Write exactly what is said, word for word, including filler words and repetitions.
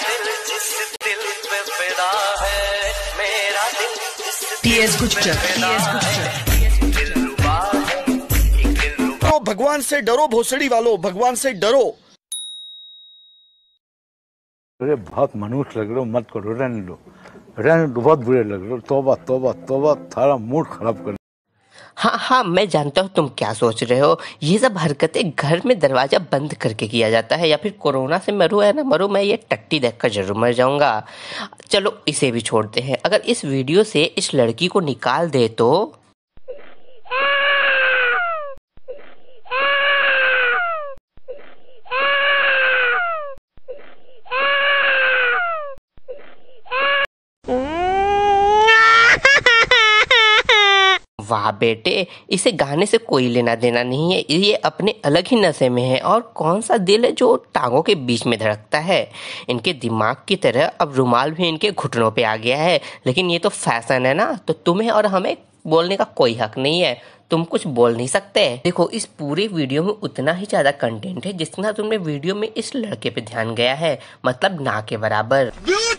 तो भगवान से डरो भोसड़ी वालों, भगवान से डरो। अरे बहुत मनुष्य लग रहे हो, मत करो, रहने लो रहने लो, बहुत बुरे लग रहे हो। तौबा तौबा तौबा, थारा मूड खराब कर। हाँ हाँ मैं जानता हूँ तुम क्या सोच रहे हो। ये सब हरकतें घर में दरवाज़ा बंद करके किया जाता है, या फिर कोरोना से मरूँ है ना मरूँ, मैं ये टट्टी देखकर जरूर मर जाऊँगा। चलो इसे भी छोड़ते हैं। अगर इस वीडियो से इस लड़की को निकाल दे तो वाह बेटे, इसे गाने से कोई लेना देना नहीं है, ये अपने अलग ही नशे में है। और कौन सा दिल है जो टांगों के बीच में धड़कता है। इनके दिमाग की तरह अब रुमाल भी इनके घुटनों पे आ गया है। लेकिन ये तो फैशन है ना, तो तुम्हें और हमें बोलने का कोई हक नहीं है, तुम कुछ बोल नहीं सकते। देखो इस पूरे वीडियो में उतना ही ज़्यादा कंटेंट है जितना तुमने वीडियो में इस लड़के पे ध्यान गया है, मतलब ना के बराबर।